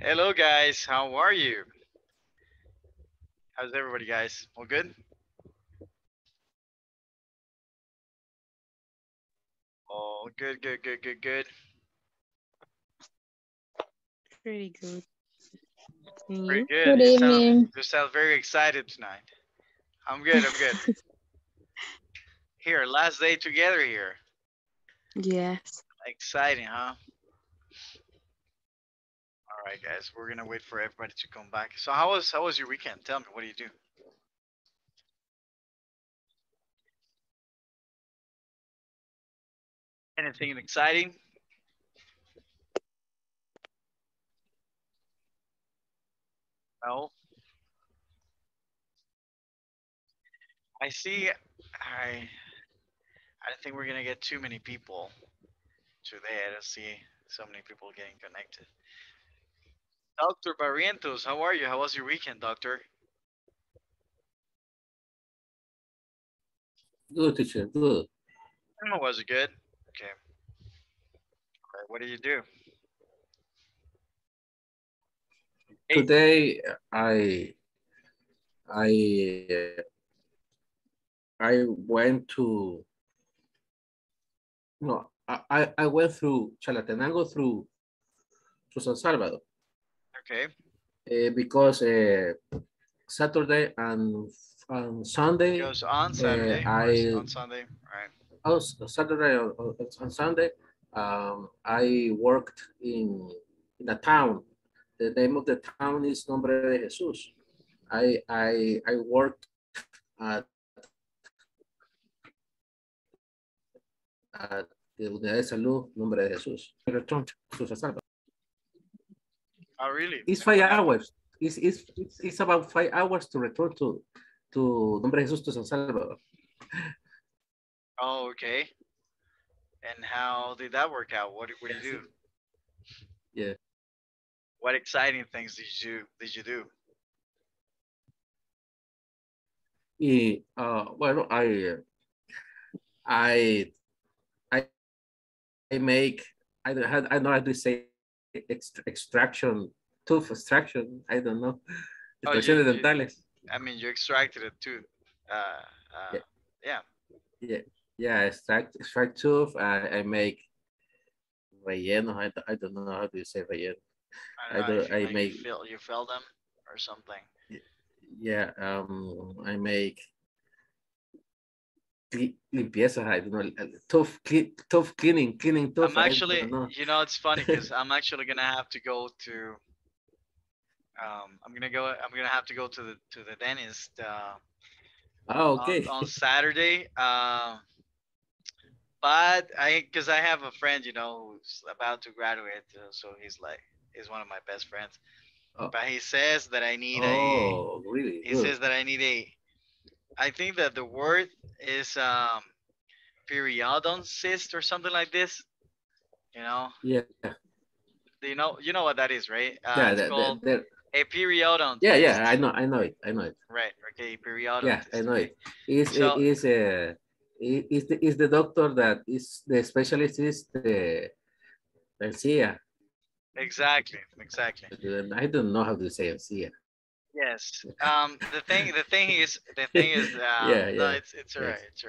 Hello guys, how are you? How's everybody guys? All good? All good, good. Pretty good. Pretty good. You sound very excited tonight. I'm good, Here, last day together here. Yes. Exciting, huh? All right, guys, we're gonna wait for everybody to come back. So how was your weekend? Tell me, what do you do? Anything exciting? No. I see. I don't think we're gonna get too many people today. I don't see so many people getting connected. Doctor Barrientos, how are you? How was your weekend, Doctor? Good, teacher. Good. Was it good? Okay. All right, what did you do? Today, I went to I went through Chalatenango through San Salvador. Okay. Because Saturday and Sunday. Because on Saturday. On Sunday, right? Oh, Saturday and Sunday. I worked in a town. The name of the town is Nombre de Jesús. I worked at the Unidad de Salud Nombre de Jesús. I returned to San Salvador. Oh, really? It's 5 hours. It's about 5 hours to return to Nombre Jesús to San Salvador. Oh, okay. And how did that work out? What did you do? Yeah. What exciting things did you do? Well, I make I know how to say extraction, tooth extraction. I don't know. Oh, you extracted a tooth. Yeah. Extract tooth. I make relleno. I don't know how do you say relleno. I make. You fill them or something. Yeah. I make. Limpieza, I don't know, tough cleaning tough. I'm actually, it's funny because I'm actually gonna have to go to, I'm gonna have to go to the dentist. Oh, okay. On Saturday, but because I have a friend, who's about to graduate, so he's one of my best friends. Oh. But he says that I need I think that the word is periodontist or something like this, Yeah. You know what that is, right? Yeah, it's called a periodontist. Yeah, I know it. Right, okay, periodontist. Yeah, I know it. Is the doctor that is the specialist is the encía. Exactly. I don't know how to say encía. Yes. The thing is. Yeah. No, it's all right. It's all right.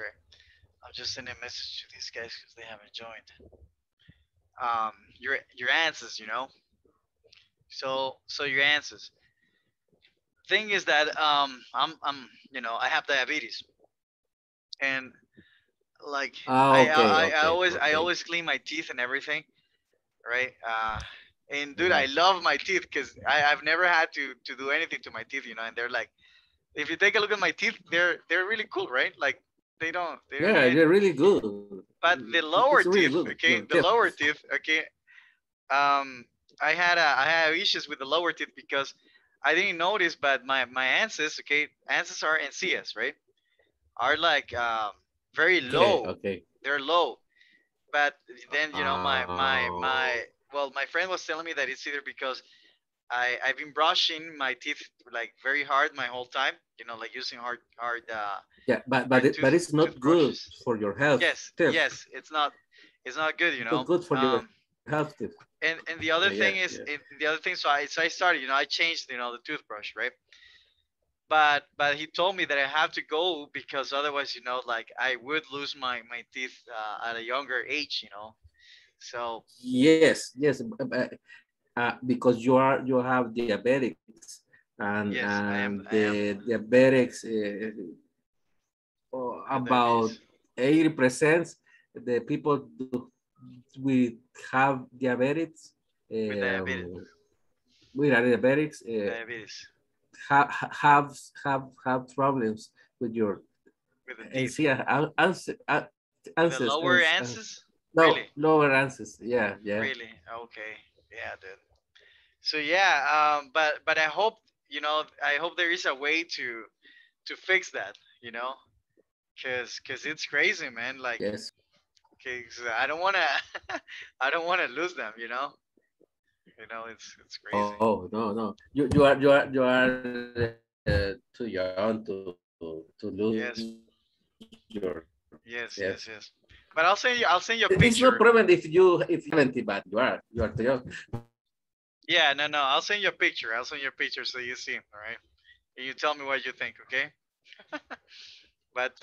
I'm just sending a message to these guys because they haven't joined. Your answers, So your answers. Thing is that I have diabetes, and like I always clean my teeth and everything, right? And dude, I love my teeth because I've never had to do anything to my teeth, and they're like, if you take a look at my teeth, they're really cool, right? Like they're really good. But the lower teeth, I had issues with the lower teeth because I didn't notice, but my ancestors, are encías, right? Are like very low. Okay. They're low, but then my friend was telling me that it's either because I've been brushing my teeth like very hard my whole time, like using hard. But it's not good for your health. Yes, it's not good, It's not good for your have to. And the other thing is, the other thing, so I started, I changed, the toothbrush, right? But he told me that I have to go because otherwise, I would lose my teeth at a younger age, So. Yes. Because you have diabetics and, yes, I am diabetics, about 80% the people we have diabetes, have problems with your answers. The lower answers? No, really? Lower answers. Yeah. Really? Okay. Yeah, dude. So yeah, but I hope there is a way to fix that, cause it's crazy, man. Like, yes. Cause I don't wanna lose them, it's crazy. Oh no, you are too young to lose. Yes. Yes. But I'll send you a picture. It's no problem if you 70, but you are too young. Yeah, no, I'll send you a picture so you see, all right? And you tell me what you think, okay? But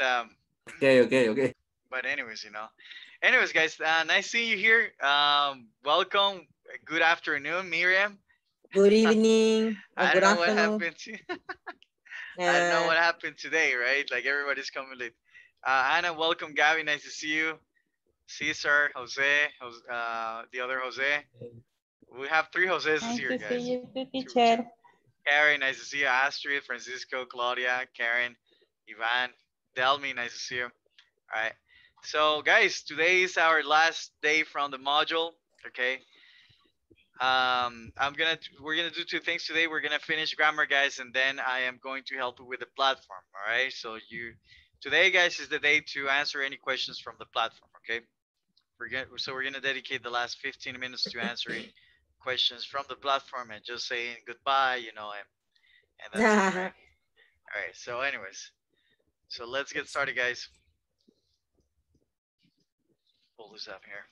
okay. But anyways, Anyways, guys, nice seeing you here. Welcome. Good afternoon, Miriam. Good evening. I don't know what happened today, right? Like everybody's coming late. Anna, welcome. Gabby, nice to see you. Cesar, Jose, the other Jose. We have 3 Jose's here, guys. Nice to see you, Karen, nice to see you. Astrid, Francisco, Claudia, Karen, Ivan, Delmi, nice to see you. All right. So, guys, today is our last day from the module. Okay. We're gonna do 2 things today. We're gonna finish grammar, guys, and then I am going to help you with the platform. All right. So today, guys, is the day to answer any questions from the platform. Okay. We're gonna dedicate the last 15 minutes to answering questions from the platform and just saying goodbye, and that's it, right? All right. So, anyways, so let's get started, guys. Pull this up here.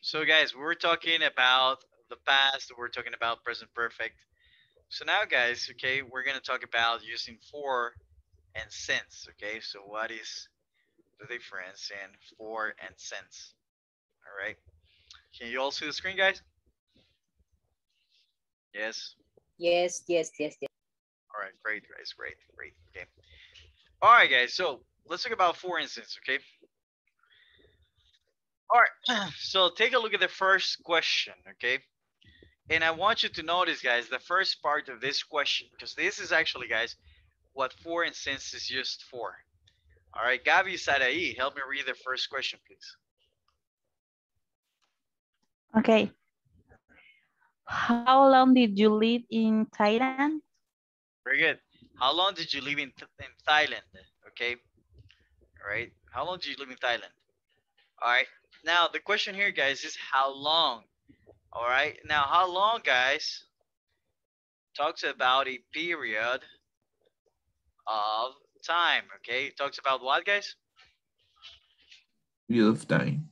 So guys, we're talking about the past, we're talking about present perfect. So now guys, okay, we're gonna talk about using for and since, okay? So what is the difference in for and since, all right? Can you all see the screen, guys? Yes. Yes. All right, great, guys, great, okay. All right, guys, so let's talk about for and since, okay? All right, so take a look at the first question, okay? And I want you to notice, guys, the first part of this question, because this is actually, guys, what for and since is used for. All right, Gaby Sarai, help me read the first question, please. Okay. How long did you live in Thailand? Very good. How long did you live in Thailand? Okay. All right. How long did you live in Thailand? All right. Now, the question here, guys, is how long? All right. Now, how long, guys, talks about a period of time, okay? Talks about what, guys? Period of time.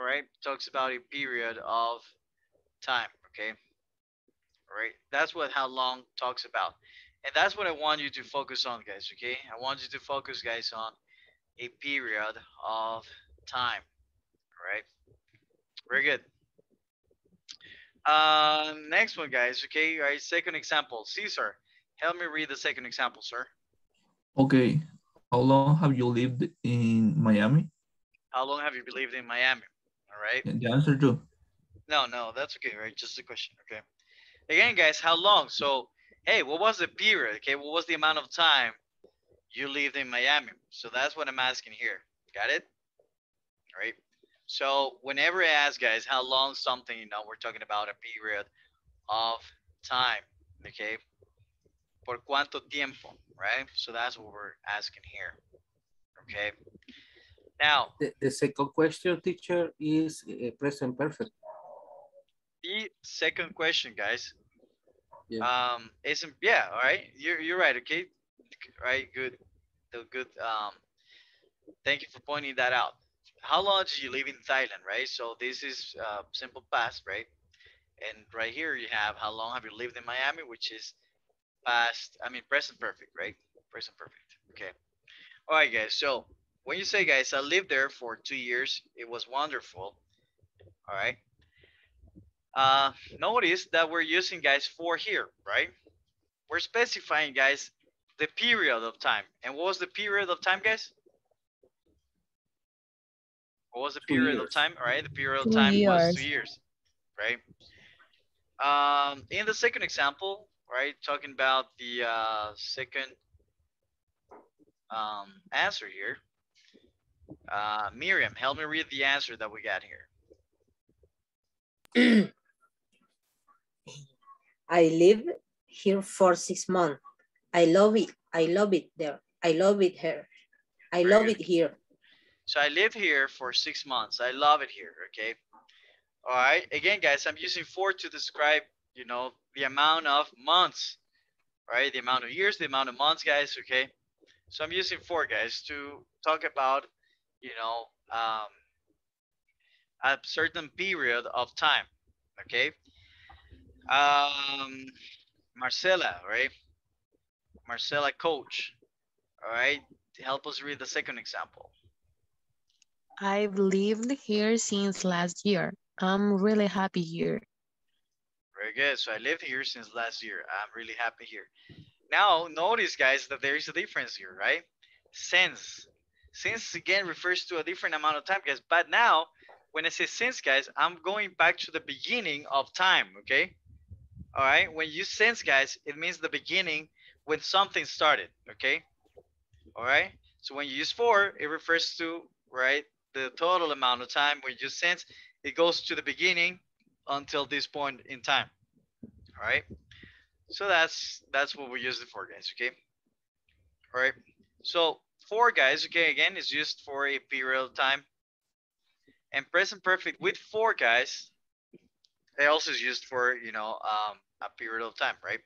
All right. Talks about a period of time, okay? All right. That's what how long talks about. And that's what I want you to focus on, guys, okay? I want you to focus, guys, on a period of time. All right, very good. Next one, guys. Okay, all right, second example. Cesar, help me read the second example, sir. Okay, how long have you lived in Miami? How long have you lived in Miami? All right. And the answer too. No, that's okay, right? Just a question, okay? Again, guys, how long? So, hey, what was the period? Okay, what was the amount of time you lived in Miami? So that's what I'm asking here. Got it? All right. So whenever I ask, guys, how long something, we're talking about a period of time, okay? Por cuánto tiempo, right? So that's what we're asking here, okay? Now. The second question, teacher, is present perfect. The second question, guys, Yeah. Yeah, all right. You're right, okay? All right, good. Good. Thank you for pointing that out. How long did you live in Thailand, right? So this is simple past, right? And right here you have how long have you lived in Miami, which is past, I mean, present perfect, right? Present perfect. Okay. All right, guys. So when you say, guys, I lived there for 2 years, it was wonderful. All right. Notice that we're using, guys, for here, right? We're specifying, guys, the period of time. And what was the period of time, guys? What was the period of time? All right, the period of time was 2 years, right? In the second example, right, talking about the second answer here. Miriam, help me read the answer that we got here. I live here for 6 months. I love it. I love it there. I love it here. I love it here. So I live here for 6 months. I love it here, okay? All right, again, guys, I'm using for to describe, you know, the amount of months, right? The amount of years, the amount of months, guys, okay? So I'm using for, guys, to talk about, you know, a certain period of time, okay? Marcela, right? Marcela, coach, all right? Help us read the second example. I've lived here since last year. I'm really happy here. Very good. So I lived here since last year. I'm really happy here. Now, notice, guys, that there is a difference here, right? Since. Since, again, refers to a different amount of time, guys. But now, when I say since, guys, I'm going back to the beginning of time, okay? All right? When you since, guys, it means the beginning when something started, okay? All right? So when you use for, it refers to, right, the total amount of time. When you since, it goes to the beginning until this point in time, all right? So that's what we use it for, guys, okay? All right, so for, guys, okay, again, is used for a period of time. And present perfect with for, guys, it also is used for, you know, a period of time, right?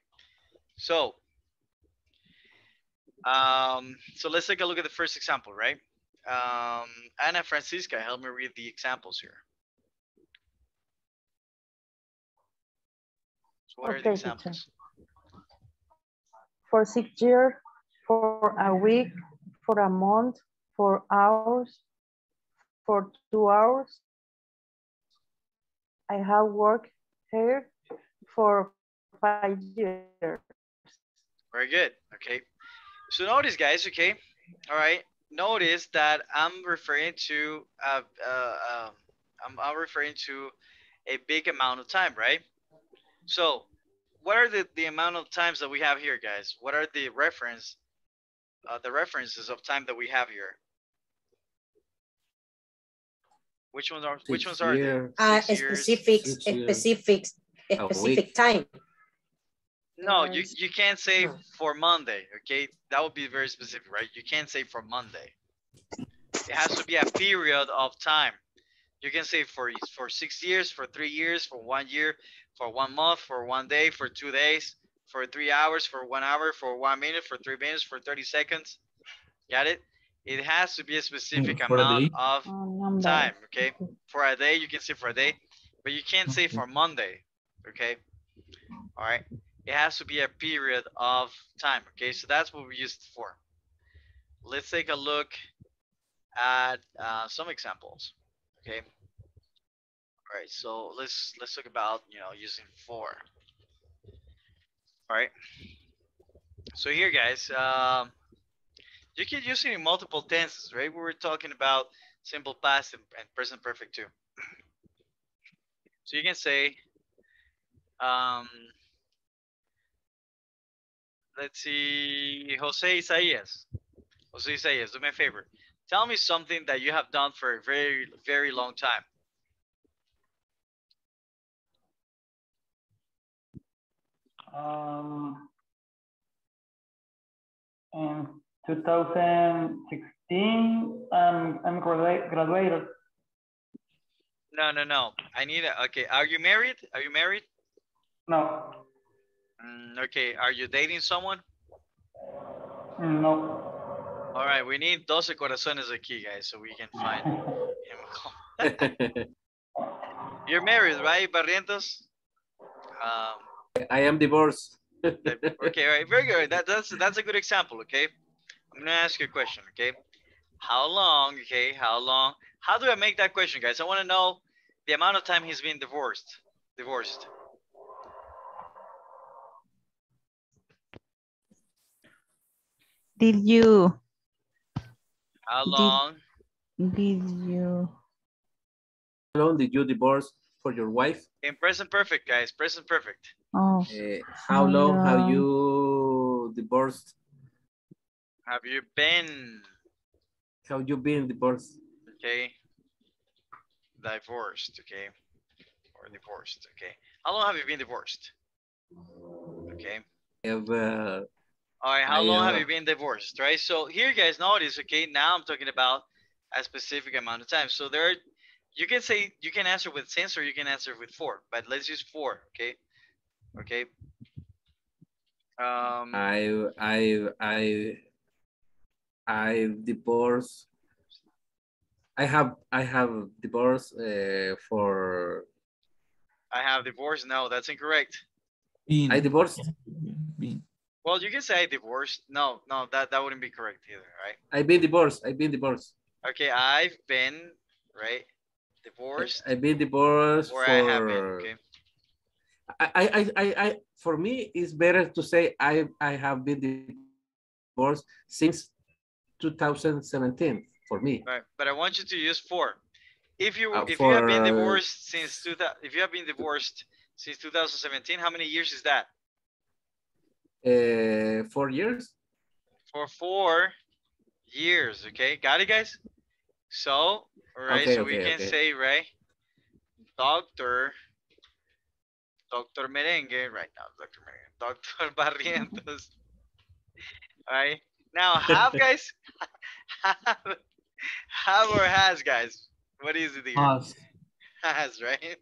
So, so let's take a look at the first example, right? Ana Francisca, help me read the examples here. What are the examples? For 6 years, for a week, for a month, for hours, for 2 hours. I have worked here for 5 years. Very good. Okay. So notice, guys, okay. All right. Notice that I'm referring to I'm referring to a big amount of time, right? So what are the amount of times that we have here, guys? What are the references of time that we have here? Which ones are there? A specific time. No, you can't say for Monday, okay? That would be very specific, right? You can't say for Monday. It has to be a period of time. You can say for 6 years, for 3 years, for 1 year, for 1 month, for 1 day, for 2 days, for 3 hours, for 1 hour, for 1 minute, for 3 minutes, for 30 seconds. Got it? It has to be a specific amount of time, okay? For a day, you can say for a day, but you can't say for Monday, okay? All right. It has to be a period of time, okay? So that's what we used it for. Let's take a look at some examples, okay? All right, so let's talk about, you know, using for. All right. So here, guys, you can use it in multiple tenses, right? We were talking about simple past and present perfect too. So you can say, let's see, Jose Isaias. Jose Isaias, do me a favor. Tell me something that you have done for a very, very long time. In 2016, I'm graduated. No. I need a, okay. Are you married? No. Okay, are you dating someone? No. All right, we need 12 corazones aquí, guys, so we can find him. You're married, right, Barrientos? I am divorced. Okay, all right, very good. That's a good example, okay? I'm gonna ask you a question, okay? How long, okay, how long? How do I make that question, guys? I wanna know the amount of time he's been divorced. Divorced. How long did you divorce for your wife? In present perfect, guys, present perfect. Oh. How long have you divorced? Have you been divorced? Okay. Divorced, okay. Or divorced, okay. How long have you been divorced? Okay. All right, how long have you been divorced, right? So here you guys notice, okay, now I'm talking about a specific amount of time. So there, you can say, you can answer with since or you can answer with for, but let's use for, okay? Okay. I have divorced. No, that's incorrect. I divorced. Well, you can say I divorced. No, that wouldn't be correct either, right? I've been divorced. Okay, I've been, right? Divorced. I've been divorced. Or for... I have been, okay. I for me, it's better to say I have been divorced since 2017, for me. Right, but I want you to use for. If you have been divorced since 2017, how many years is that? 4 years. For 4 years, okay, got it, guys? So, all right, okay, so okay, we can say, right, Doctor Merengue, right now, Doctor Merengue, Doctor Barrientos. All right, now have, guys, have or has, guys? What is it here? Has, right?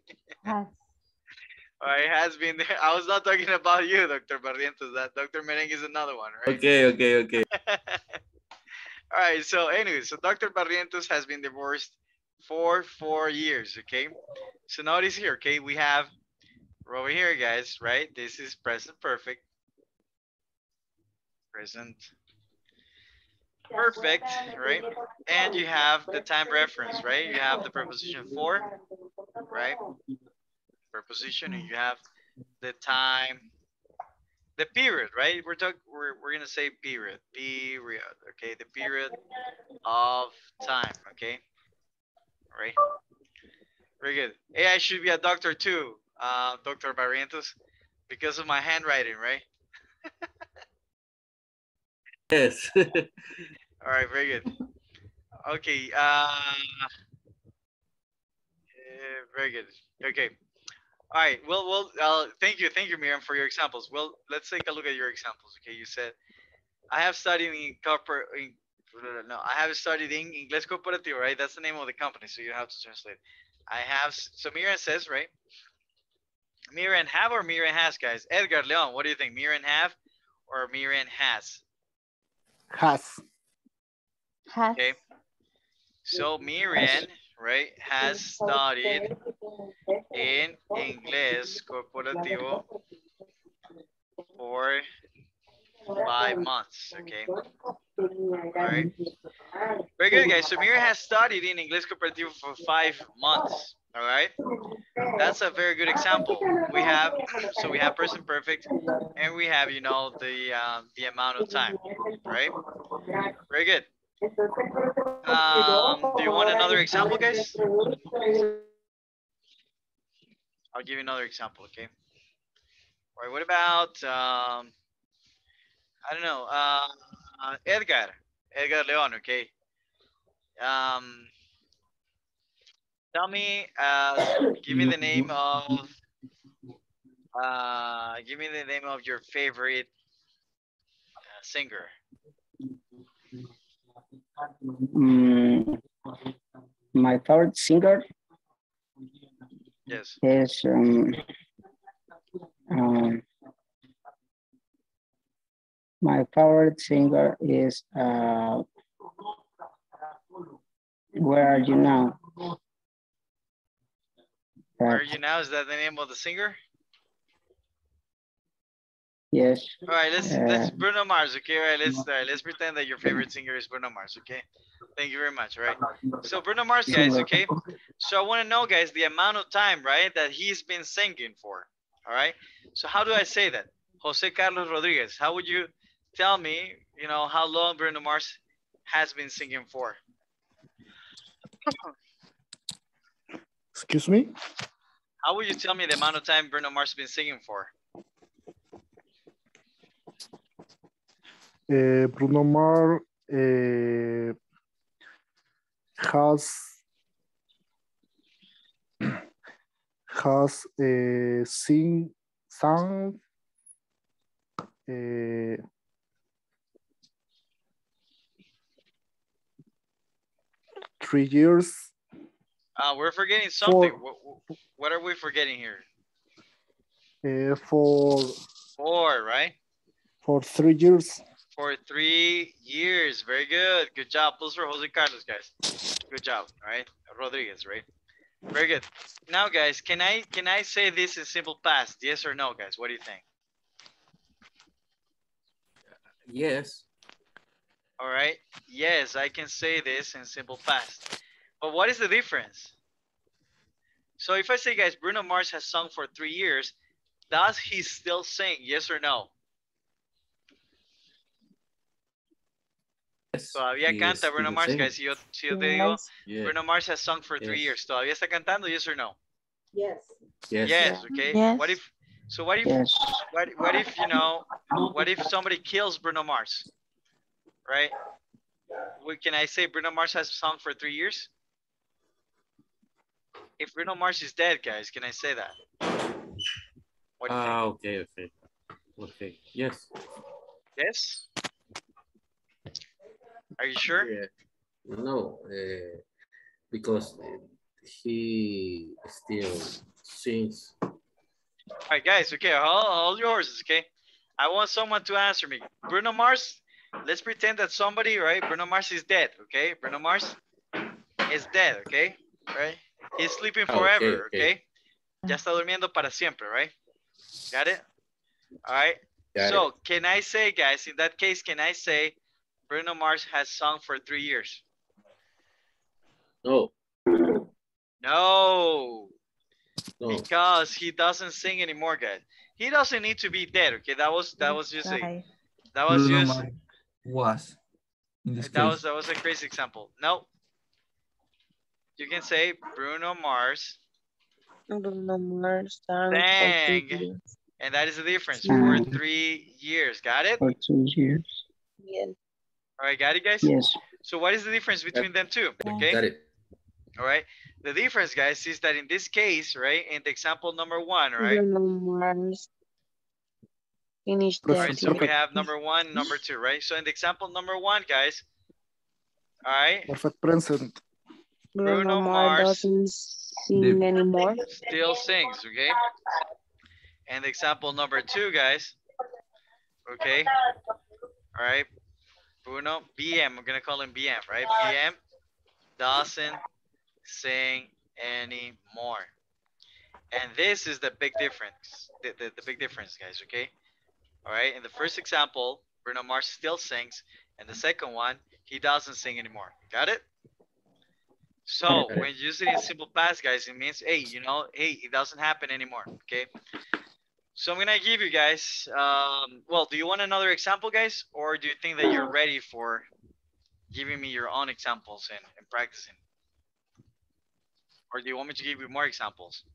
Has. All right, has been there. I was not talking about you, Dr. Barrientos. That Dr. Merengue is another one, right? Okay. All right, so anyway, so Dr. Barrientos has been divorced for 4 years, okay? So notice here, okay, we have over here, guys, right? This is present perfect. Present perfect, right? And you have the time reference, right? You have the preposition for, right? Preposition, and you have the time, the period, right? We're gonna say period, okay? The period of time, okay? All right, very good. Hey, I should be a doctor too, Dr. Barrientos, because of my handwriting, right? Yes. All right, very good. Okay, very good. Okay. All right, well, thank you, Miriam, for your examples. Well, let's take a look at your examples, okay? You said, I have studied in Inglés Corporativo, right? That's the name of the company, so you don't have to translate. So Miriam says, right? Miriam have or Miriam has, guys? Edgar, Leon, what do you think? Miriam have or Miriam has? Has. Okay, so Miriam, right, has studied in Inglés Corporativo for 5 months, okay? All right, very good, guys. So Miriam has studied in Inglés Corporativo for 5 months, all right? That's a very good example. We have present perfect, and we have, you know, the amount of time, right? Very good. Do you want another example, guys? I'll give you another example, okay? All right, what about, I don't know, Edgar Leon, okay? Tell me, give me the name of your favorite singer. My favorite singer, yes, is My favorite singer is Where Are You Now? Where Are You Now? Is that the name of the singer? Yes. All right, let's Bruno Mars, okay? All right, let's pretend that your favorite singer is Bruno Mars, okay? Thank you very much, all right? So Bruno Mars, guys, okay? So I want to know, guys, the amount of time, right, that he's been singing for, all right? So how do I say that? Jose Carlos Rodriguez, how would you tell me, you know, how long Bruno Mars has been singing for? Excuse me? How would you tell me the amount of time Bruno Mars has been singing for? Bruno Mars has sung 3 years. We're forgetting something. What are we forgetting here? Four, right? For 3 years. For 3 years. Very good. Good job. Plus for Jose Carlos, guys. Good job. All right. Rodriguez, right? Very good. Now, guys, can I say this in simple past? Yes or no, guys? What do you think? Yes. All right. Yes, I can say this in simple past. But what is the difference? So if I say, guys, Bruno Mars has sung for 3 years, does he still sing? Yes or no? Yes. Todavía canta Bruno Mars, guys. Si yo te digo, yes. Bruno Mars has sung for 3 years. Todavía está cantando, yes or no? Yes. Yes. Yes. Okay. Yes. What if? So what if, yes. what if, you know, what if somebody kills Bruno Mars, right? Can I say Bruno Mars has sung for 3 years? If Bruno Mars is dead, guys, can I say that? What do you think? Okay. Yes. Yes? Are you sure? Yeah. No, because he still sings. All right, guys, okay, all your horses, okay? I want someone to answer me. Bruno Mars, let's pretend that somebody, right? Bruno Mars is dead, okay? Bruno Mars is dead, okay? Right? He's sleeping forever, okay? Ya está durmiendo para siempre, right? Got it? All right. So, can I say, guys, in that case, can I say Bruno Mars has sung for 3 years? No. No. No. Because he doesn't sing anymore, guys. He doesn't need to be dead. Okay, that was just a, that was a crazy example. No, you can say Bruno Mars. Bruno Mars sang, and that is the difference for 3 years. Got it? For 2 years. Yes. All right, got it, guys. Yes. So what is the difference between them two? Okay. Got it. All right. The difference, guys, is that in this case, right, in the example number one, right? Right, so we have number one, number two, right? So in the example number one, guys, all right? Perfect present. Bruno Mars doesn't sing anymore. Still sings, okay? And example number two, guys, okay? All right, Bruno, BM, I'm gonna call him BM, right? BM doesn't sing anymore, and this is the big difference, the big difference, guys, okay? All right, in the first example, Bruno Mars still sings, and the second one, he doesn't sing anymore. Got it? So when you use it in simple past, guys, it means, hey, you know, hey, it doesn't happen anymore, okay? So I'm gonna give you guys, well, do you want another example, guys, or do you think that you're ready for giving me your own examples and practicing? Or do you want me to give you more examples?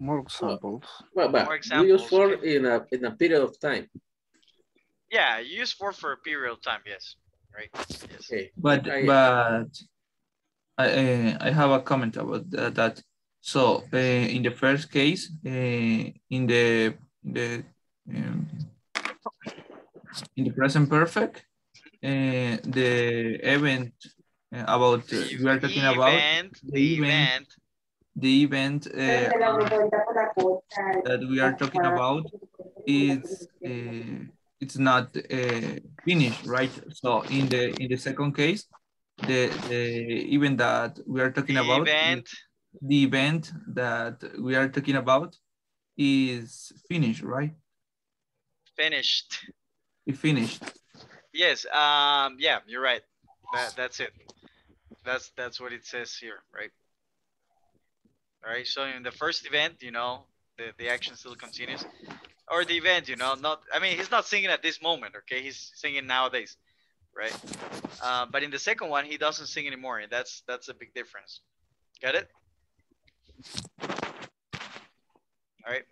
More examples. Well, but more examples, you use four in a period of time. Yeah, you use four for a period of time. Yes, right. Yes. Okay. But I have a comment about that. So in the first case, in the present perfect, the event. About you are talking about the event that we are talking about is it's not finished, right? So in the second case, the event that we are talking about, the event that we are talking about is finished, right? Finished. It finished. Yes. Yeah, you're right. That's it. That's what it says here, right? All right. So in the first event, you know, the action still continues, or the event, you know, not. I mean, he's not singing at this moment, okay? He's singing nowadays, right? But in the second one, he doesn't sing anymore, and that's a big difference. Got it? All right.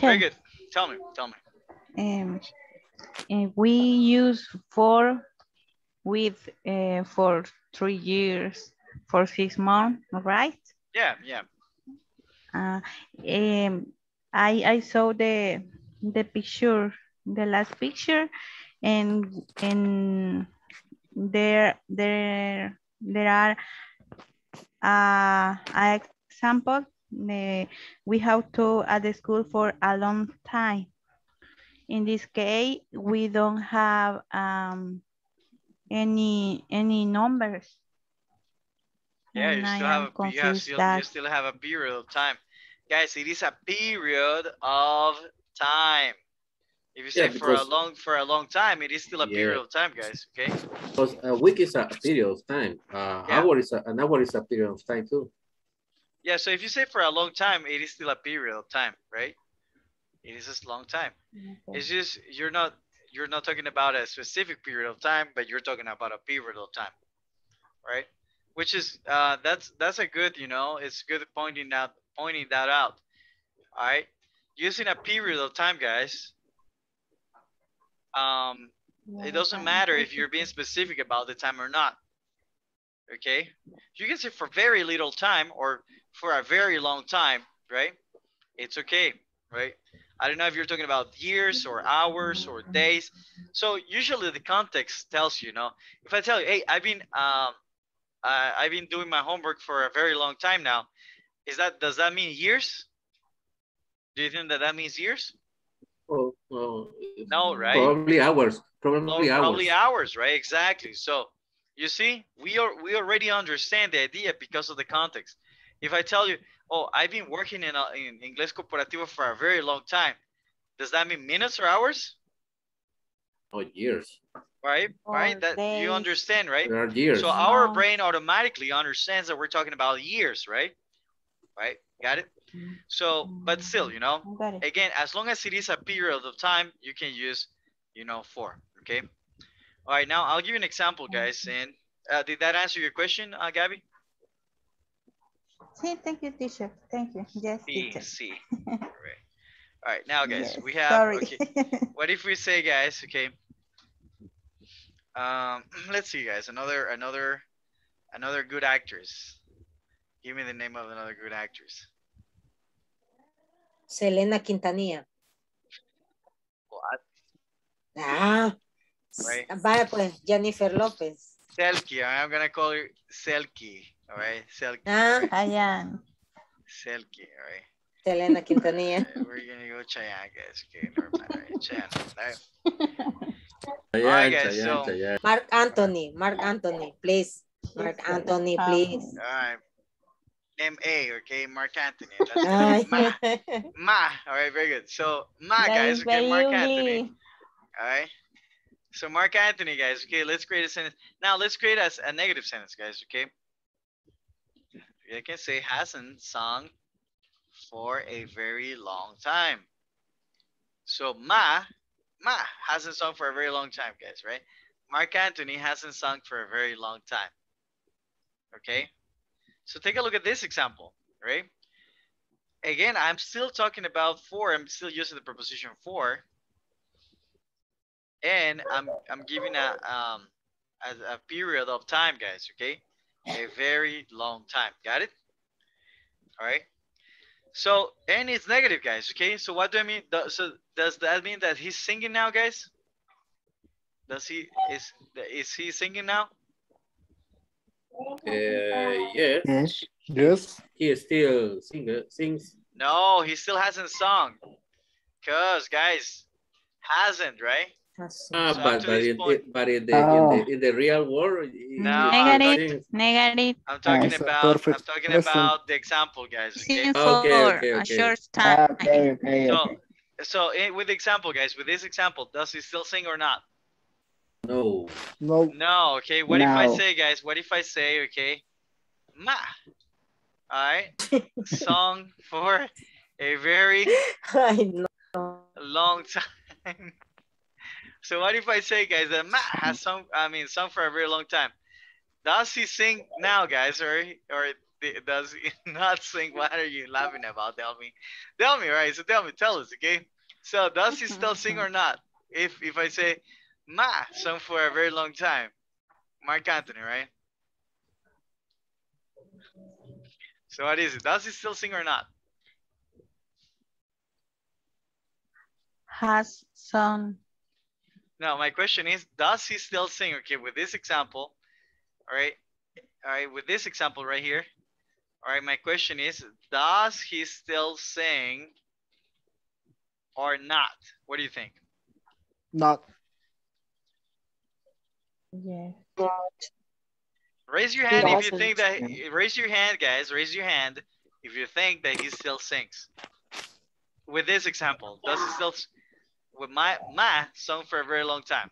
Very good. Tell me. Tell me. We use for 3 years, for 6 months, right? Yeah, yeah. I saw the picture, the last picture, and there are an example. We have to at the school for a long time. In this case, we don't have any numbers. Yeah, you still have a period of time. Guys, it is a period of time. If you say for a long time, it is still a period of time, guys, okay? Because a week is a period of time. An hour is a period of time too. Yeah, so if you say for a long time, it is still a period of time, right? It is just long time. Okay. It's just you're not talking about a specific period of time, but you're talking about a period of time, right? Which is that's a good, you know, it's good pointing that out. All right, using a period of time, guys. It doesn't matter if you're being specific about the time or not. Okay, you can say for very little time or for a very long time, right? It's okay, right? I don't know if you're talking about years or hours or days. So usually the context tells you, you know, if I tell you, hey, I've been doing my homework for a very long time now. Does that mean years? Do you think that means years? Oh, well, no, right? Probably hours. Probably hours, right? Exactly. So you see, we already understand the idea because of the context. If I tell you, oh, I've been working in Inglés Corporativo for a very long time. Does that mean minutes or hours? Oh, years. Right, right, that you understand, right? There are years. So our brain automatically understands that we're talking about years, right? Right, got it? So, but still, you know, again, as long as it is a period of time, you can use, you know, for, okay? All right, now I'll give you an example, guys. And did that answer your question, Gabby? Hey, thank you, teacher. Thank you. Yes, teacher. See. All right. All right, now, guys, yes, we have, okay, what if we say, guys, okay, let's see, guys, another good actress. Give me the name of another good actress. Selena Quintanilla. What? Ah, right. Vaya, pues, Jennifer Lopez. Selkie, I'm going to call her Selkie, all right? Selkie. Ah, I am. Selkie, all right. Selena Quintanilla. We're gonna go Chayanne, guys. Okay, never mind. Chayanne. All right, guys. So Mark Anthony, please. Mark Anthony, please. All right. M.A., okay, Mark Anthony. That's Ma. All right, very good. So Ma, guys, okay, Mark Anthony. All right. So Mark Anthony, guys, okay, let's create a sentence. Now let's create a negative sentence, guys, okay? You can say hasn't sung for a very long time. So Ma hasn't sung for a very long time, guys, right? Mark Anthony hasn't sung for a very long time. Okay? So take a look at this example, right? Again, I'm still talking about for, I'm still using the preposition for, and I'm giving a period of time, guys, okay? A very long time, got it? All right? So, and it's negative, guys, okay? So what do I mean? So does that mean that he's singing now, guys? Is he singing now? Yes. Yes. Yes. He is still sings. No, he still hasn't sung. Because, guys, hasn't, right? So but in the real world, no, negative. I'm talking about the example, guys. Okay, okay. A short time. Okay. So with the example, guys, with this example, does he still sing or not? No. No. No. Okay. What if I say, guys? What if I say, okay, all right, song for a very long time. So what if I say, guys, that Matt has sung for a very long time? Does he sing now, guys, or does he not sing? What are you laughing about? Tell me, right? So tell us, okay? So does he still sing or not? If I say, Matt sung for a very long time, Mark Anthony, right? So what is it? Does he still sing or not? Has sung. Now, my question is, does he still sing? Okay, with this example, all right, with this example right here, all right, my question is, does he still sing or not? What do you think? Not. Yeah. Raise your hand if you think that, raise your hand, guys, raise your hand if you think that he still sings. With this example, does he still sing? With my song for a very long time.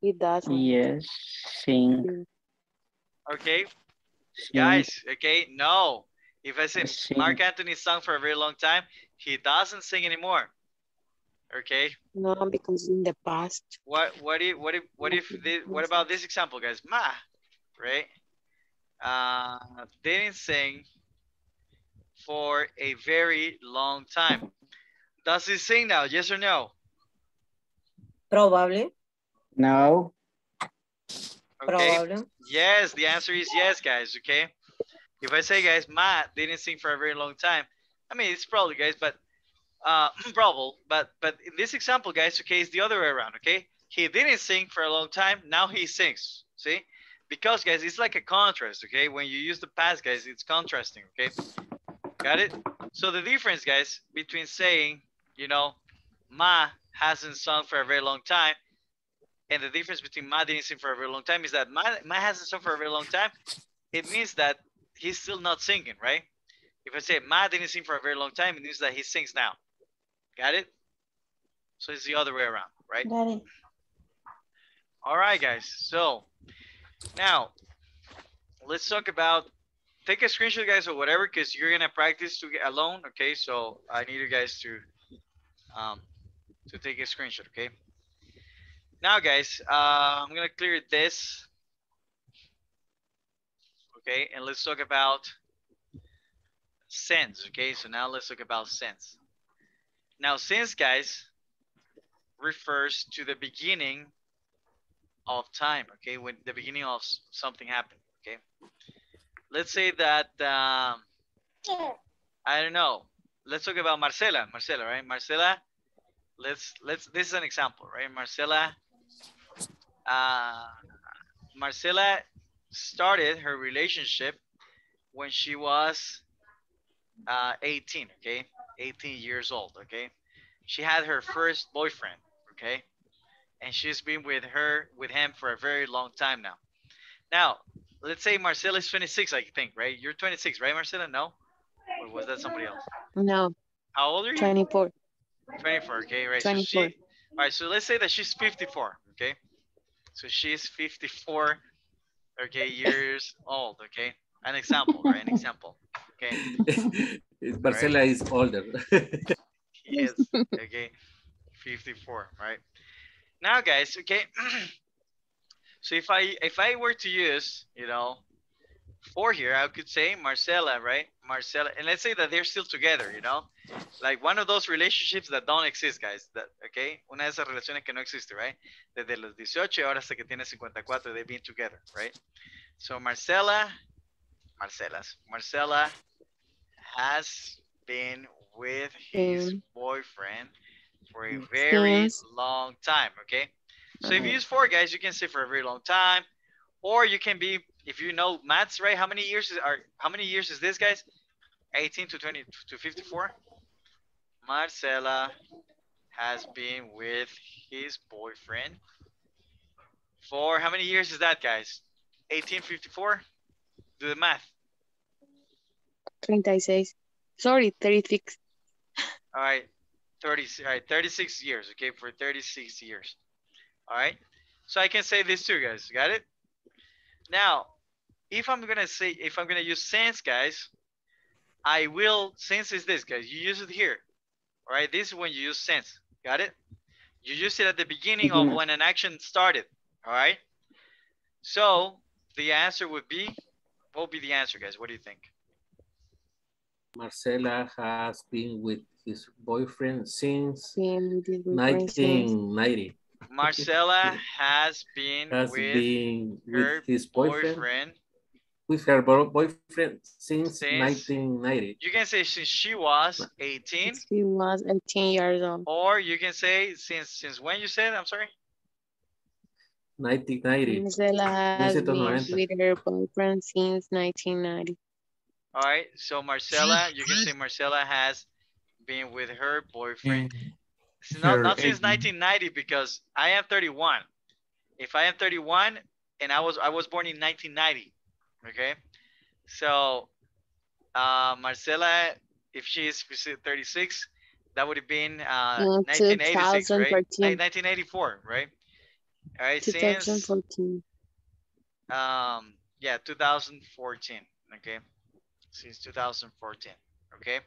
He doesn't. Yes, sing. Okay, sing. Guys. Okay, no. If I say sing. Mark Anthony sung for a very long time, he doesn't sing anymore. Okay. No, because in the past. What about this example, guys? Ma, right? Didn't sing for a very long time. Does he sing now? Yes or no? Probably. No. Okay. Probably. Yes, the answer is yes, guys, okay? If I say, guys, Matt didn't sing for a very long time, I mean, it's probably, guys, but probable, but in this example, guys, okay, it's the other way around, okay? He didn't sing for a long time, now he sings, see? Because, guys, it's like a contrast, okay? When you use the past, guys, it's contrasting, okay? Got it? So the difference, guys, between saying, you know, Ma hasn't sung for a very long time. And the difference between Ma didn't sing for a very long time is that Ma hasn't sung for a very long time. It means that he's still not singing, right? If I say Ma didn't sing for a very long time, it means that he sings now. Got it? So it's the other way around, right? Got it. All right, guys. So now let's talk about, take a screenshot, guys, or whatever, because you're going to practice to get alone, okay? So I need you guys to take a screenshot, okay? Now, guys, I'm going to clear this, okay? And let's talk about since, okay? So now let's talk about since. Now, since, guys, refers to the beginning of time, okay? When the beginning of something happened, okay? Let's say that, I don't know. Let's talk about Marcela, right? Marcela, this is an example, right? Marcela started her relationship when she was 18, okay? 18 years old, okay? She had her first boyfriend, okay? And she's been with him for a very long time now. Now, let's say Marcela is 26, I think, right? You're 26, right, Marcela? No? Or was that somebody else? No. How old are you? 24. 24, okay, right. 24. So she, all right, so let's say that she's 54, okay? So she's 54, okay, years old, okay? An example, right? An example, okay? Marcela right? Is older. Yes, okay, 54, right? Now, guys, okay. So if I were to use, you know, for here, I could say Marcela, right? Marcela, and let's say that they're still together, you know, like one of those relationships that don't exist, guys, that, okay? Una de esas relaciones que no existe, right? Desde los 18 ahora hasta que tiene 54, they've been together, right? So Marcela has been with his boyfriend for a very long time, okay? So if you use for, guys, you can say for a very long time, or you can be, if you know maths, right? How many years is this, guys? 18 to 20 to 54. Marcela has been with his boyfriend for how many years is that, guys? 1854? Do the math. 36. Sorry, 36. All right. 36 years, okay? For 36 years. All right? So I can say this too, guys. Got it? Now, if I'm going to use since, guys, I will, since is this, guys. You use it here. All right? This is when you use since. Got it? You use it at the beginning of when an action started. All right? So the answer would be, what would be the answer, guys? What do you think? Marcela has been with his boyfriend since 1990. Marcela has been with her boyfriend since 1990. You can say since she was 18. She was 18 years old. Or you can say since when you said, I'm sorry. 1990. Marcela has been with her boyfriend since 1990. All right, so Marcela, you can say Marcela has been with her boyfriend. Not since 1990, because I am 31. If I am 31 and I was born in 1990, okay? So Marcela, if she is 36, that would have been 1986, right? 1984, right? All right, 2014. Since, yeah, 2014, okay? Since 2014, okay?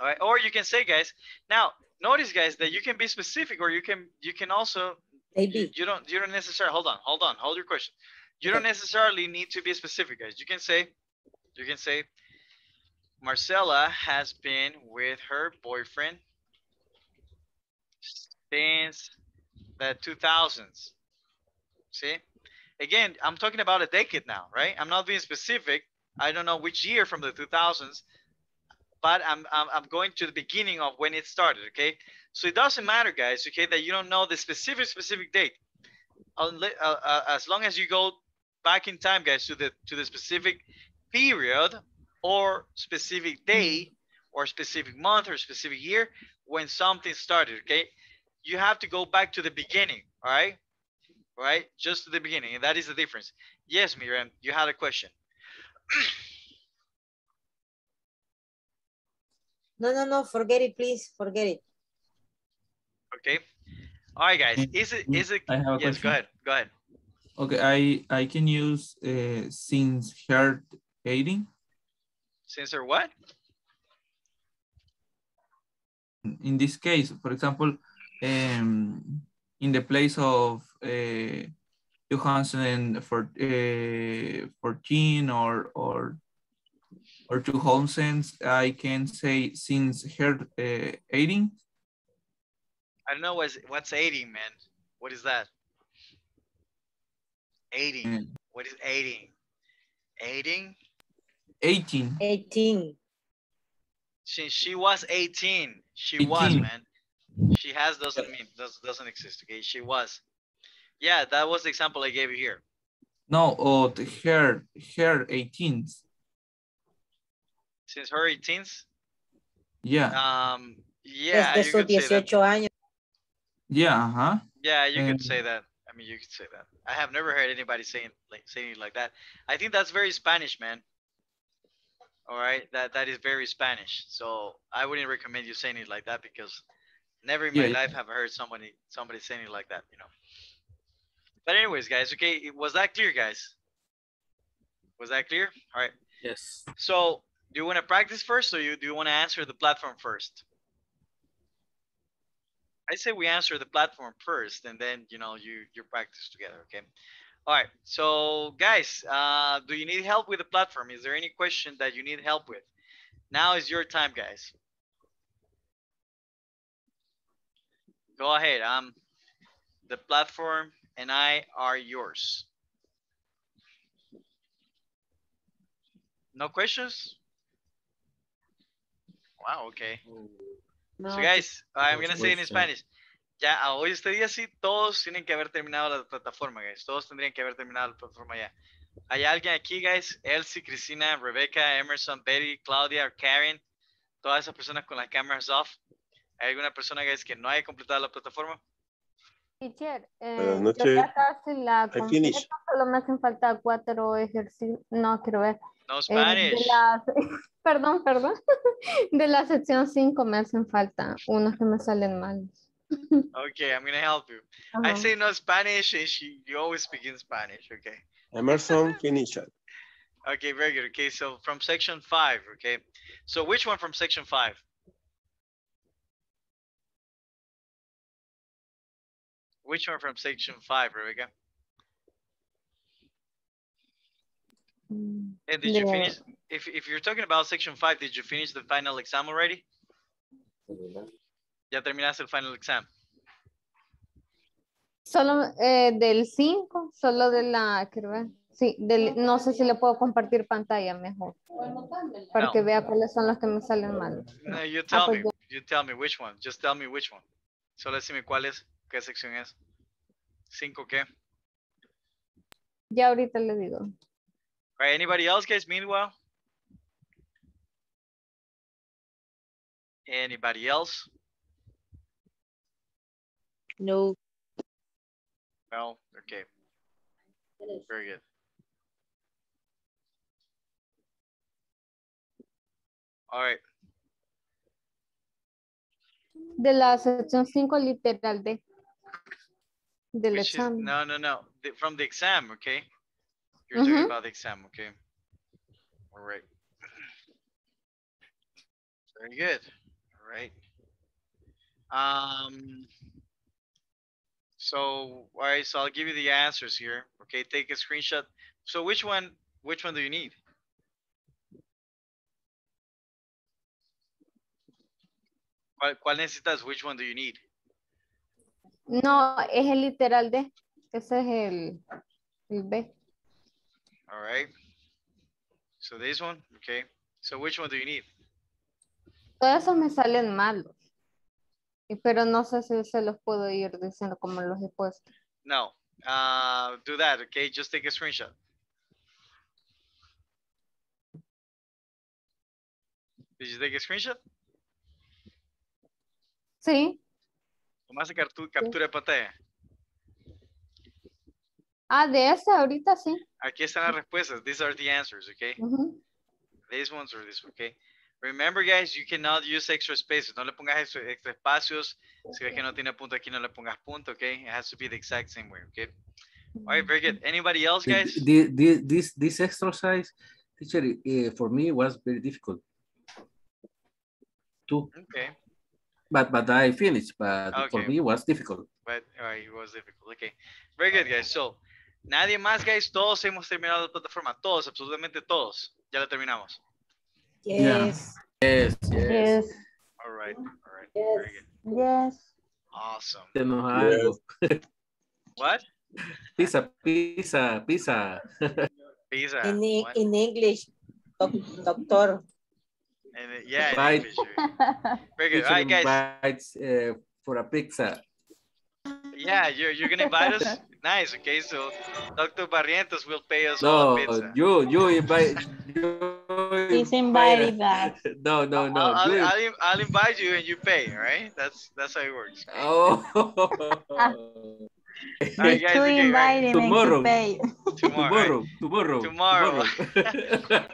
All right, or you can say, guys, now notice, guys, that you can be specific, or you can also, you don't necessarily, hold your question. You don't necessarily need to be specific, guys. You can say, Marcela has been with her boyfriend since the 2000s. See, again, I'm talking about a decade now, right? I'm not being specific. I don't know which year from the 2000s, but I'm going to the beginning of when it started, okay? So it doesn't matter, guys, okay, that you don't know the specific date. As long as you go back in time, guys, to the specific period or specific day or specific month or specific year when something started, okay? You have to go back to the beginning, all right? Right? Just to the beginning, and that is the difference. Yes, Miriam, you had a question. No, forget it, please. Forget it. Okay. All right, guys. Is it? I have a question. Go ahead. Okay, I can use since her dating. Since her what? In this case, for example, in the place of 2014 or 2000s, I can say since her 18. I don't know what's 18, man. What is that? 18. Mm. What is 18? 18? 18. 18. Since she was 18, she was, man. She has doesn't exist. Okay, she was. Yeah, that was the example I gave you here. No, her 18th. Since her 18th? Yeah. Yeah, you could say that. Yeah, uh-huh. Yeah, you could say that. I mean, you could say that. I have never heard anybody saying it like that. I think that's very Spanish, man. All right, that is very Spanish. So I wouldn't recommend you saying it like that, because never in my life have I heard somebody saying it like that, you know. But anyways, guys, okay, was that clear, guys? Was that clear? All right. Yes. So do you want to practice first, or do you want to answer the platform first? I say we answer the platform first, and then, you know, you practice together, okay? All right. So, guys, do you need help with the platform? Is there any question that you need help with? Now is your time, guys. Go ahead. The platform and I are yours. No questions? Wow, okay. No. So guys, I'm going to say in Spanish. Ya, a hoy este día sí, todos tienen que haber terminado la plataforma, guys. Todos tendrían que haber terminado la plataforma ya. ¿Hay alguien aquí, guys? Elsie, Cristina, Rebecca, Emerson, Betty, Claudia, Karen. Todas esas personas con las cámaras off. ¿Hay alguna persona que es que no haya completado la plataforma? Teacher, buenas noches. Yo casi la completo, solo me hacen falta 4 ejercicios. No, quiero ver. No, Spanish. Perdón. De la sección 5 me hacen falta unos que me salen mal. Okay, I'm going to help you. I say no Spanish and you always speak in Spanish, okay? Emerson, finish it. Okay, very good. Okay, so from section 5, okay? So which one from section 5? Which one from section 5, Rebecca? And did you finish? If you're talking about section 5, did you finish the final exam already? ¿Ya terminaste el final exam? Solo del 5, solo de la, quiero ver. Sí, no sé si le puedo compartir pantalla mejor. Para que vea cuáles son los que me salen mal. No, you tell me which one. Just tell me which one. Solo decime cuál es, qué sección es. 5 qué? Ya ahorita le digo. All right, anybody else, guys, meanwhile? Anybody else? No. Well, okay. Very good. All right. De la sección 5 literal D. Del examen. No. From the exam, okay? You're talking about the exam, okay? All right. Very good. All right. So I'll give you the answers here. Okay, take a screenshot. So which one do you need? ¿Cuál necesitas? Which one do you need? No, es el literal D. Ese es el B. All right. So this one, okay. So which one do you need? Todos esos me salen malos. Pero no sé si se los puedo ir diciendo como los he puesto. No, do that, okay? Just take a screenshot. Did you take a screenshot? Sí. ¿Tomaste captura de pantalla? Ah, de esa ahorita sí. Aquí están las respuestas. These are the answers, okay? These ones are this, okay? Remember, guys, you cannot use extra spaces. No le pongas extra espacios. Si ves que no tiene punto aquí, no le pongas punto, okay? It has to be the exact same way, okay? All right, very good. Anybody else, guys? This exercise, teacher, for me was very difficult. Too. Okay. But I finished, but okay. For me it was difficult. But, all right, it was difficult, okay. Very good, guys. So, nadie más, guys. Todos hemos terminado la plataforma. Todos, absolutamente todos. Ya la terminamos. Yes. Yeah. Yes. All right. Yes. Very good. Yes. Awesome. Yes. What? Pizza. Pizza. In English, doctor. And, yeah, in English. Very good. All right, guys. Bites, for a pizza. Yeah, you're going to invite us? Nice, okay. So, Dr. Barrientos will pay us all a pizza. You invite... He's invited back. No. I'll invite you and you pay, right? That's how it works. Oh. All right, guys, okay, right? Tomorrow.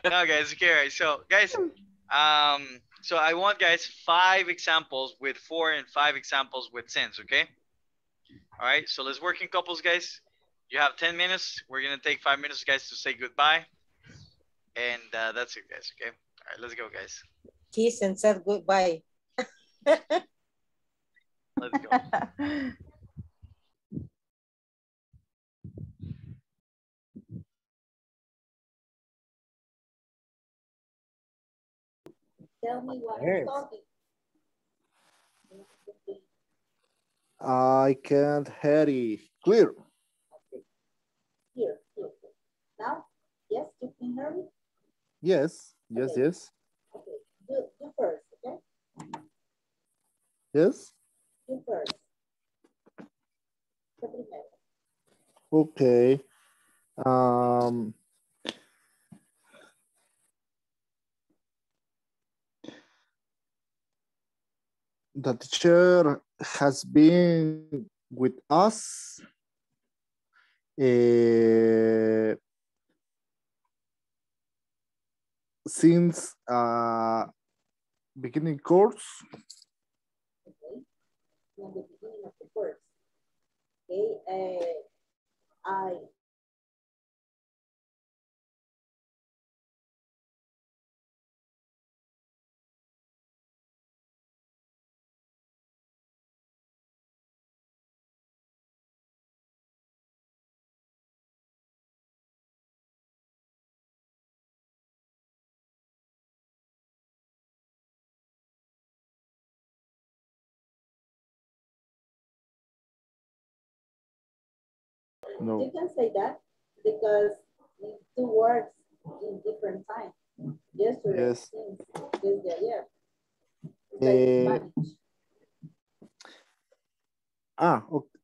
No, guys, okay, right. So, guys, so I want, guys, 5 examples with 4 and 5 examples with since, okay? All right, so let's work in couples, guys. You have 10 minutes. We're going to take 5 minutes, guys, to say goodbye. And that's it, guys, okay? All right, let's go, guys. Kiss and say goodbye. Let's go. Tell me what you're talking. I can't hear it. Clear. Okay. Here. Now, yes, you can hear me? Yes. Okay, do first, okay? Yes? Do first. Okay. The teacher has been with us since beginning course. Okay. From the beginning of the course. Okay. No. You can say that because two words in different time. Yes. Yeah. Like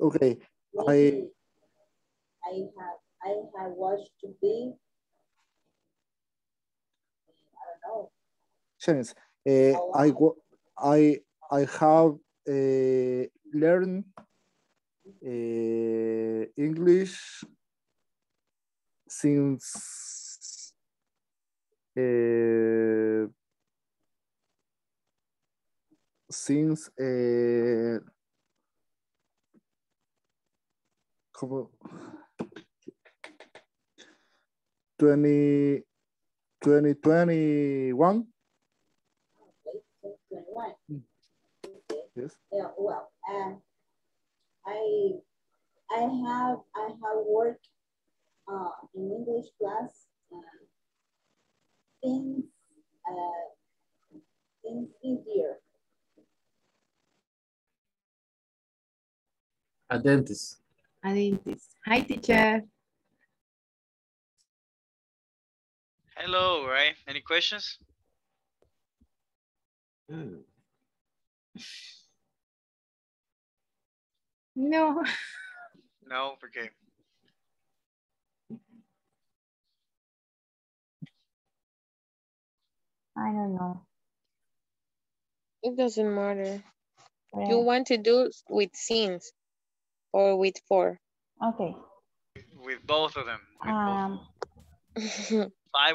okay. Maybe I have watched TV. I don't know. Since I have learned English since 2021. Okay, 2021. Okay. Yes. Yeah, well, I have worked in English class since this year. A dentist. Hi, teacher. Hello, right? Any questions? No. No, okay. I don't know. It doesn't matter. Yeah. You want to do with since or with for? Okay. With both of them. Five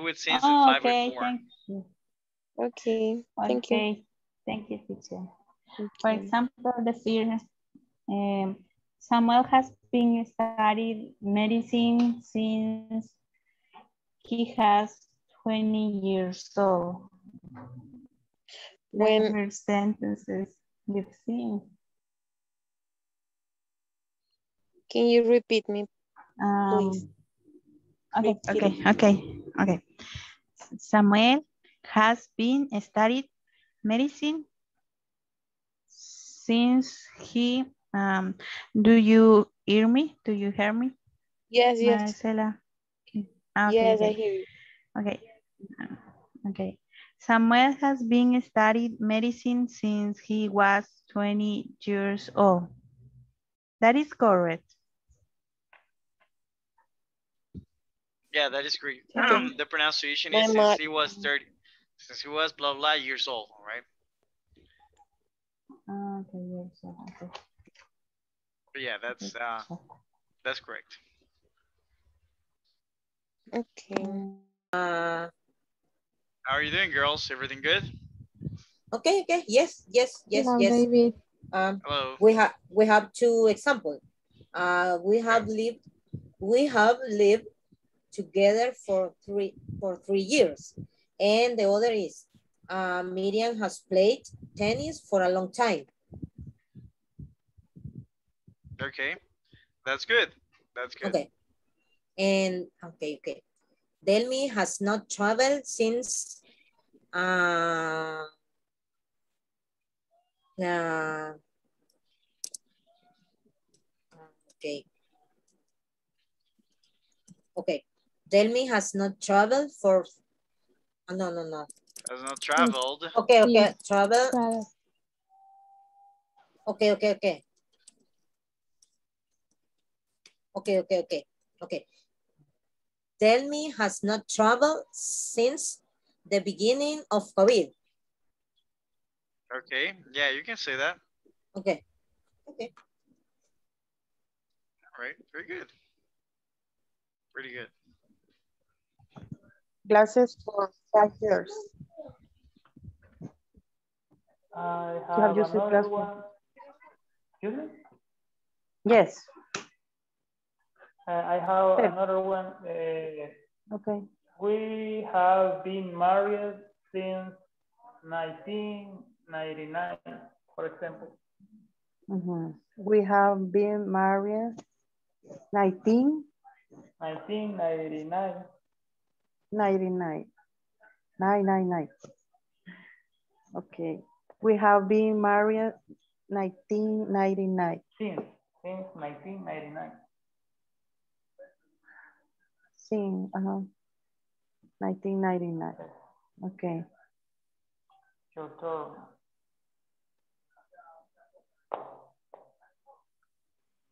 with since and five with for. Thank you. Okay. Thank you, teacher. Okay. For example, the first. Samuel has been studying medicine since he has 20 years old. When her sentences with him. Can you repeat me, please? Okay. Samuel has been studying medicine since he do you hear me? Do you hear me? Yes. Marcela. Okay, yes, okay. I hear you. Okay. Samuel has been studying medicine since he was 20 years old. That is correct. Yeah, that is correct. Okay. The pronunciation is since he was 30, since he was blah, blah years old, right? Okay. But yeah, that's correct. Okay. How are you doing, girls? Everything good? Okay. Yes. Baby. Hello. We have two examples. We have lived together for three years, and the other is Miriam has played tennis for a long time. Okay, that's good. Okay, and okay. Delmi has not traveled since Okay. Delmi has not traveled for. No. Has not traveled. Okay. Travel. Okay. Okay. Delmi has not traveled since the beginning of COVID. Okay, yeah, you can say that. Okay. Okay. All right, very good. Pretty good. Glasses for 5 years. I have used another one. Excuse me? Yes. I have another one. Okay. We have been married since 1999, for example. Mm-hmm. We have been married 1999. Okay. We have been married 1999. Since 1999. Since 1999. Okay. Your turn.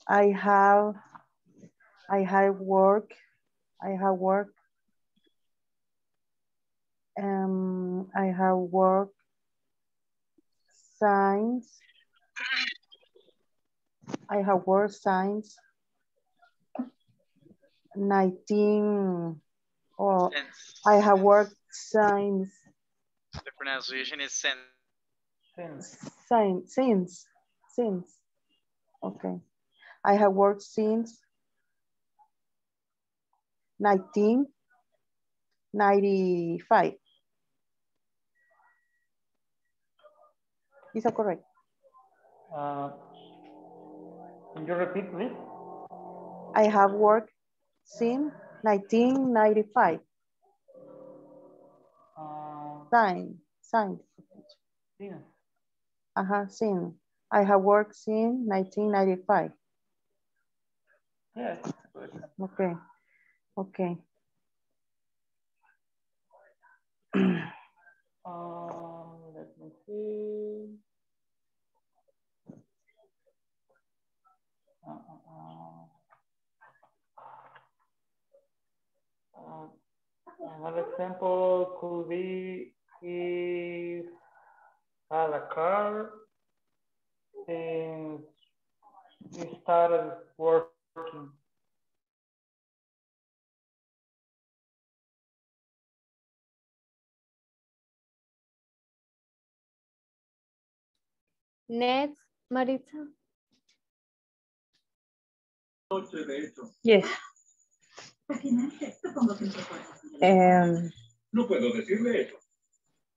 I have work science. I have work science 19 or sense. I have work science. The pronunciation is sense. Since. Okay. I have worked since 1995. Is that correct? Can you repeat, please? I have worked since 1995. Since. I have worked since 1995. Yes. Okay. Okay. Let me see. Another example could be if I had a car and we started working. Next, Maritza. Yes. No puedo decirle eso.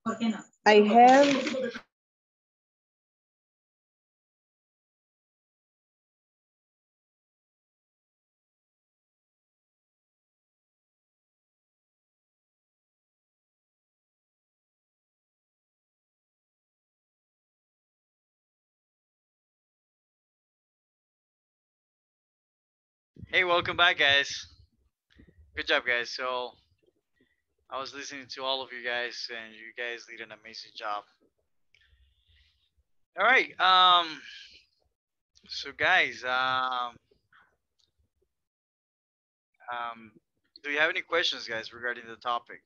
¿Por qué no? I have. Hey, welcome back, guys. Good job, guys. So I was listening to all of you guys and you guys did an amazing job. All right. So guys, do you have any questions, guys, regarding the topic?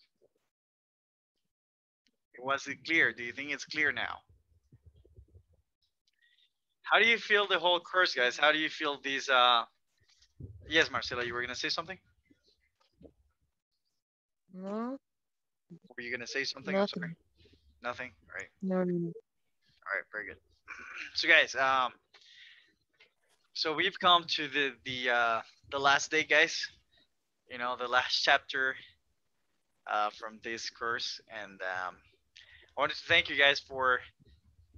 Was it clear? Do you think it's clear now? How do you feel the whole course, guys? How do you feel these, Yes, Marcela, you were going to say something? No. Were you going to say something? Nothing. I'm sorry. Nothing? All right. No, no. All right, very good. So, guys, so we've come to the last day, guys. You know, the last chapter from this course. And I wanted to thank you guys for,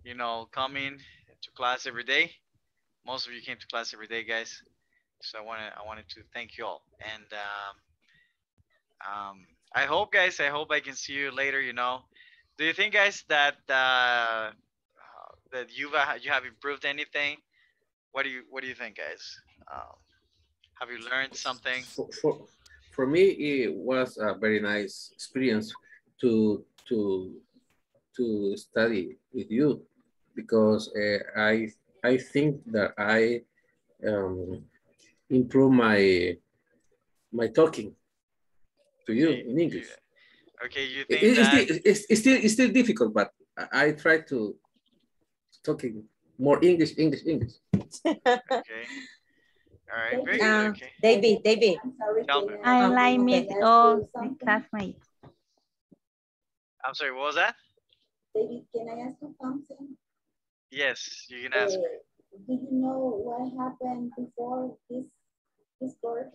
you know, coming to class every day. Most of you came to class every day, guys. So I wanted to thank you all, and I hope, guys, I hope I can see you later. You know, do you think, guys, that that you have improved anything? What do you think, guys? Have you learned something? For me, it was a very nice experience to study with you, because I think that I. Improve my talking to you in English. Okay, you think it's still difficult, but I try to talking more English. Okay. All right. Very good. Okay. David. I like meet all my classmates. I'm sorry, what was that? David, can I ask you something? Yes, you can ask me. Do you know what happened before this course?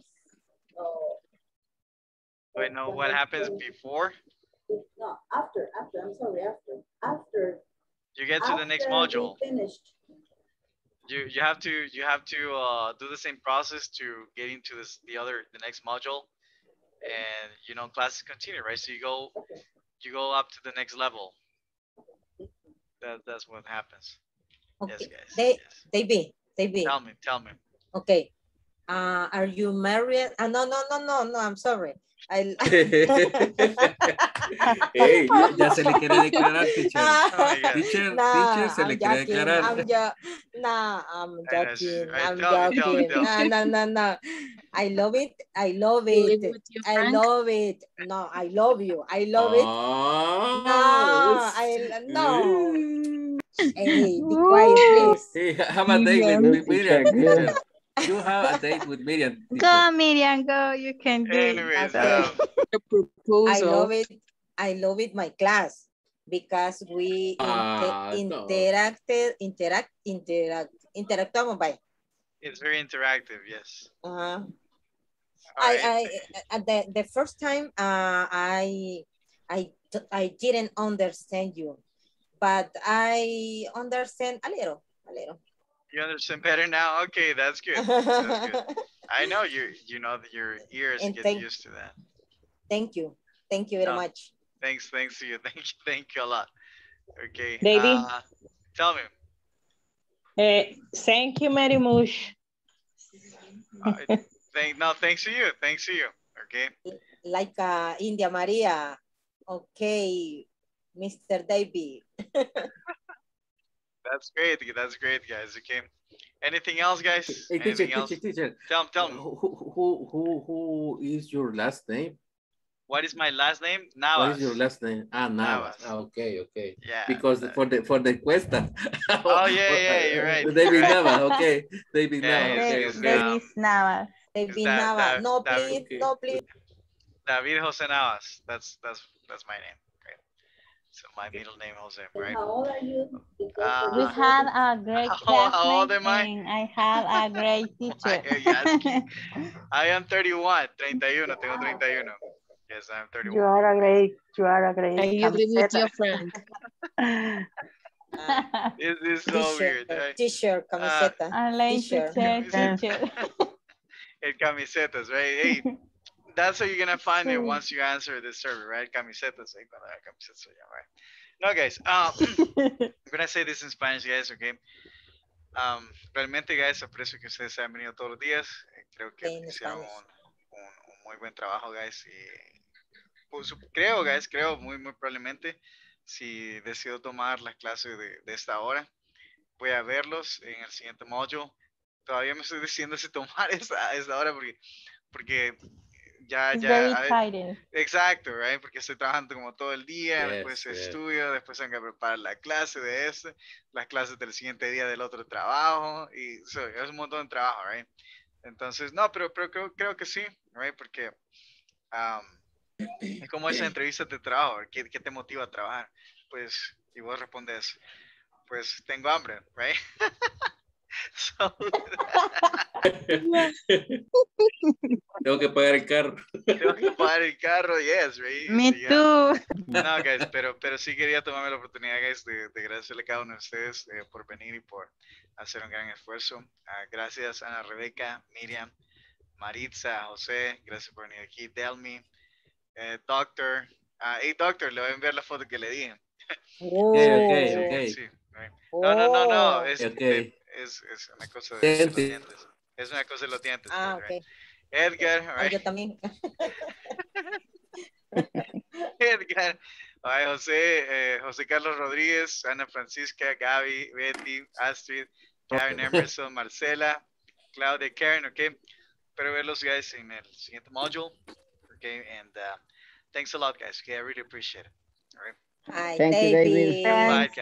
Oh. Do I know what happens before? No, after, I'm sorry, after. You get to the next module. Finished. You have to do the same process to get into this the next module, and you know classes continue, right? So you go okay. You go up to the next level. That's what happens. Okay. Yes, guys. David. Tell me. Okay. Are you married? No. I'm sorry. Hey, ya se le quiere declarar, teacher. Teacher, se le quiere declarar. I'm joking. No. I love it. No, I love you. I love it. No. Hey, be quiet, please. Hey, have a day with Miriam. You have a date with Miriam. Go, Miriam, go. You can do it. I love it, my class, because we interactamos. By. It's very interactive, yes. Uh-huh. The first time I didn't understand you, but I understand a little. You understand better now? Okay, that's good. That's good. I know your ears and get used to that. Thank you. Thank you very much. Thanks to you. Thank you a lot. Okay. Baby. Tell me. Thank you very much. Thanks to you. Thanks to you. Okay. Like India Maria. Okay, Mr. Davey. That's great. That's great, guys. Okay. Anything else, guys? Hey, teacher. Tell me. Who is your last name? What is my last name? Navas. What is your last name? Ah, Navas. Okay. Yeah. Because for the cuesta. Oh yeah, you're right. David Navas. Okay. David Navas. David Navas. No, please. David Jose Navas. That's my name. So my middle name Jose, right? How old are you? We have a great classmate. How old am I? I have a great teacher. I am 31. 31. Tengo 31. Yes, I am 31. You are a great. I agree with your friend. This is so weird. T-shirt, camiseta. I like t-shirt. El camisetas, right? Hey. That's how you're going to find me once you answer this survey, right? Camisetas. No, guys. I'm going to say this in Spanish, guys, okay? Realmente, guys, aprecio que ustedes hayan venido todos los días. Creo que hicieron un muy buen trabajo, guys. Y, pues, creo, muy probablemente, si decido tomar las clases de esta hora, voy a verlos en el siguiente módulo. Todavía me estoy diciendo si tomar esta hora porque ya, exacto, right? Porque estoy trabajando como todo el día, después estudio, después tengo que preparar la clase de las clases del siguiente día del otro trabajo, y es un montón de trabajo, right? Entonces, no, pero creo que sí, right? Porque es como esa entrevista de trabajo, ¿qué te motiva a trabajar? Pues, y vos respondes, pues tengo hambre, right? Tengo que pagar el carro. Yes, right? Me too. No, guys, pero sí quería tomarme la oportunidad, guys, de agradecerle a cada uno de ustedes por venir y por hacer un gran esfuerzo. Gracias Ana Rebeca, Miriam, Maritza, José, gracias por venir aquí. Delmi, Doctor. Hey, Doctor, le voy a enviar la foto que le dije. Okay. Sí, right. No. Es, okay. Es una cosa de los dientes. Ah, right? Okay. Edgar, right? Yo también. Edgar, right, José Carlos Rodríguez, Ana Francisca, Gaby, Betty, Astrid, Karen Emerson, Marcela, Claudia, Karen, okay? Pero verlos, guys, en el siguiente module, okay? And thanks a lot, guys. Okay, I really appreciate it. All right. Hi, David.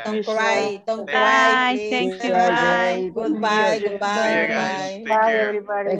Don't cry. Don't cry. Thank you. Goodbye. Goodbye. Bye, everybody.